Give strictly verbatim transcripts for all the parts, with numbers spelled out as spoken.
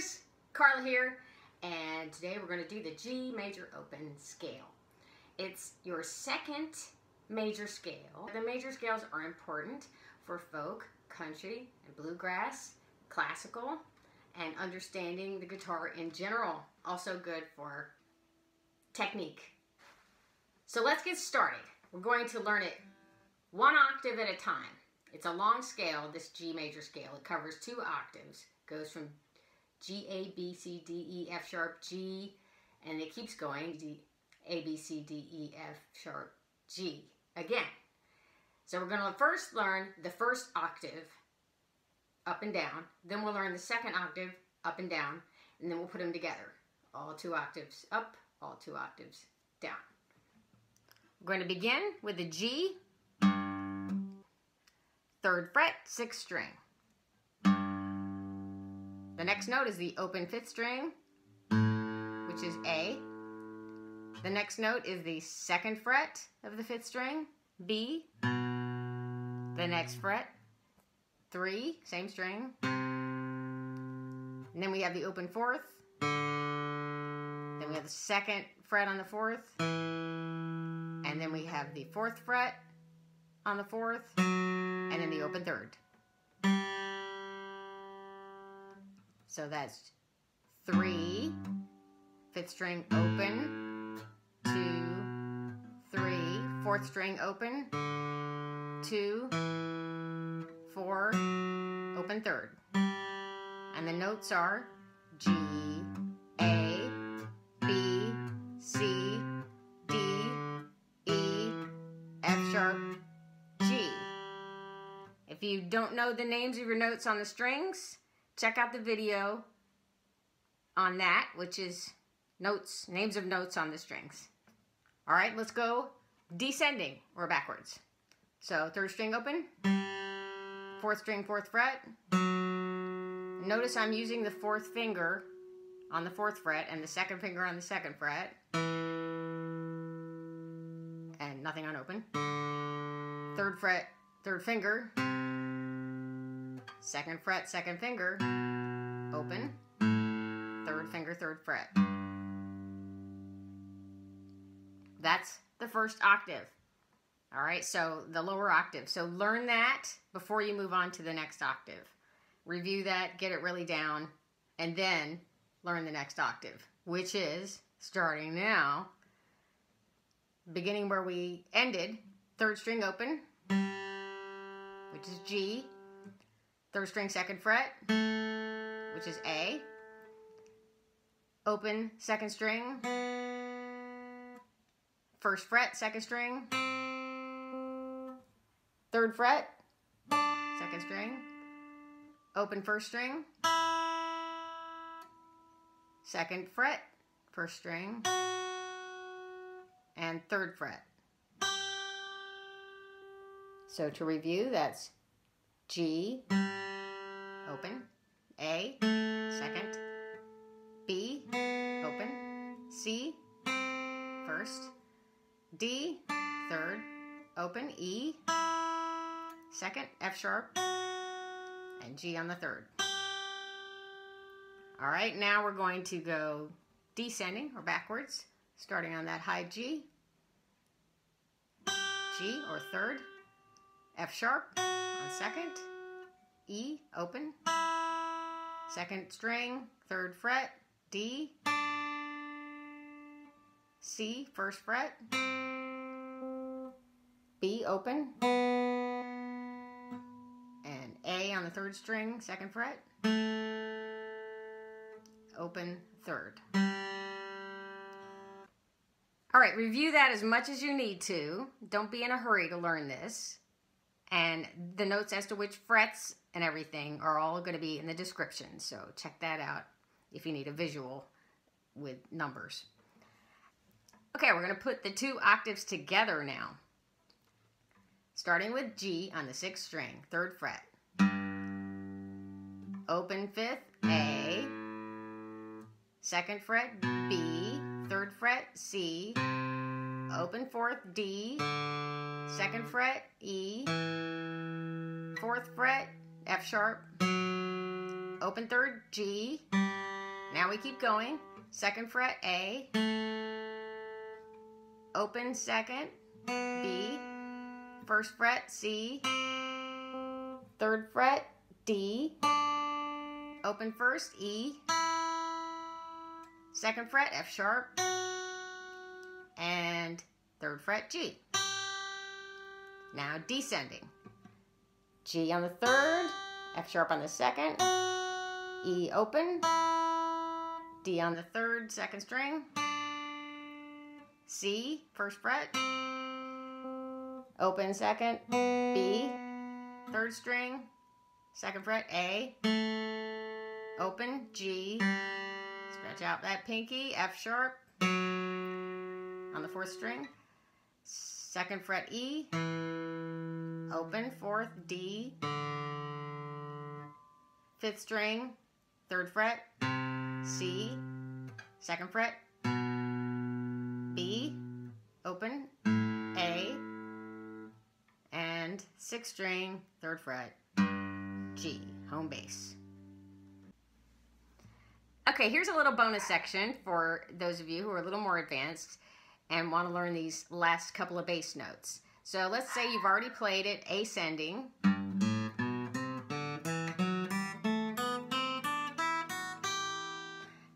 Singers, Carla here, and today we're going to do the G major open scale. It's your second major scale. The major scales are important for folk, country, and bluegrass, classical, and understanding the guitar in general. Also good for technique. So let's get started. We're going to learn it one octave at a time. It's a long scale, this G major scale. It covers two octaves. It goes from G, A, B, C, D, E, F sharp, G, and it keeps going. D, A, B, C, D, E, F sharp, G, again. So we're going to first learn the first octave up and down. Then we'll learn the second octave up and down. And then we'll put them together. All two octaves up, all two octaves down. We're going to begin with the G. Third fret, sixth string. The next note is the open fifth string, which is A. The next note is the second fret of the fifth string, B. The next fret, three, same string. And then we have the open fourth. Then we have the second fret on the fourth. And then we have the fourth fret on the fourth. And then the open third. So that's three, fifth string open, two, three, fourth string open, two, four, open third. And the notes are G, A, B, C, D, E, F sharp, G. If you don't know the names of your notes on the strings, check out the video on that, which is notes, names of notes on the strings. All right, let's go descending or backwards. So third string open, fourth string, fourth fret. Notice I'm using the fourth finger on the fourth fret and the second finger on the second fret. And nothing on open. Third fret, third finger. Second fret, second finger, open, third finger, third fret. That's the first octave. All right, so the lower octave. So learn that before you move on to the next octave. Review that, get it really down, and then learn the next octave, which is, starting now, beginning where we ended, third string open, which is G. Third string, second fret, which is A. Open, second string. First fret, second string. Third fret, second string. Open, first string. Second fret, first string. And third fret. So to review, that's G, open, A, second, B, open, C, first, D, third, open, E, second, F sharp, and G on the third. All right, now we're going to go descending or backwards, starting on that high G, G or third, F sharp on second, E, open, second string, third fret, D, C, first fret, B, open, and A on the third string, second fret, open, third. All right, review that as much as you need to. Don't be in a hurry to learn this. And the notes as to which frets and everything are all going to be in the description. So check that out if you need a visual with numbers. Okay, we're going to put the two octaves together now. Starting with G on the sixth string, third fret. Open fifth, A. Second fret, B. Third fret, C. Open fourth, D. Second fret, E. Fourth fret, F sharp. Open third, G. we keep going. Second fret, A. Open second, B. First fret, C. Third fret, D. Open first, E. Second fret, F sharp. And third fret, G. Now descending. G on the third, F sharp on the second, E open, D on the third, second string, C, first fret, open second, B, third string, second fret, A, open, G, stretch out that pinky, F sharp, on the fourth string, second fret, E, open, fourth, D, fifth string, third fret, C, second fret, B, open, A, and sixth string, third fret, G, home bass. Okay, here's a little bonus section for those of you who are a little more advanced and want to learn these last couple of bass notes. So let's say you've already played it ascending.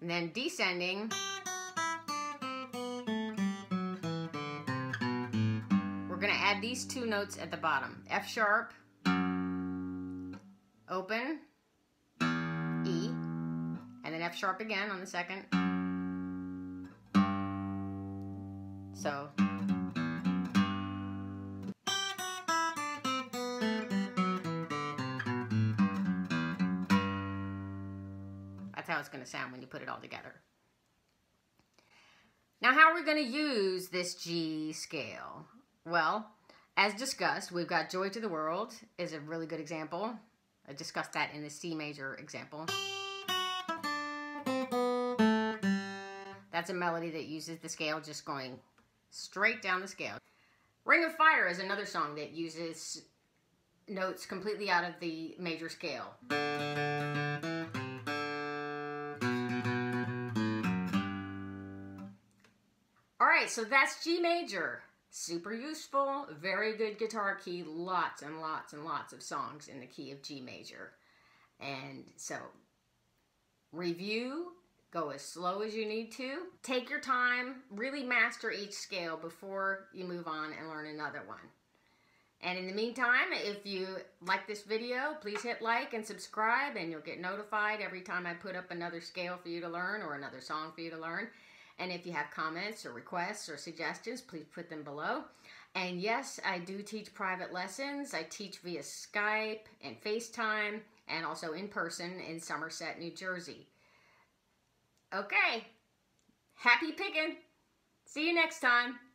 And then descending. We're going to add these two notes at the bottom. F sharp, open, E, and then F sharp again on the second. So... how it's going to sound when you put it all together. Now, how are we going to use this G scale? Well, as discussed, we've got Joy to the World is a really good example. I discussed that in the C major example. That's a melody that uses the scale just going straight down the scale. Ring of Fire is another song that uses notes completely out of the major scale. So that's G major. Super useful, very good guitar key, lots and lots and lots of songs in the key of G major. And so, review, go as slow as you need to. Take your time, really master each scale before you move on and learn another one. And in the meantime, if you like this video, please hit like and subscribe, and you'll get notified every time I put up another scale for you to learn or another song for you to learn. And if you have comments or requests or suggestions, please put them below. And yes, I do teach private lessons. I teach via Skype and FaceTime and also in person in Somerset, New Jersey. Okay, happy picking. See you next time.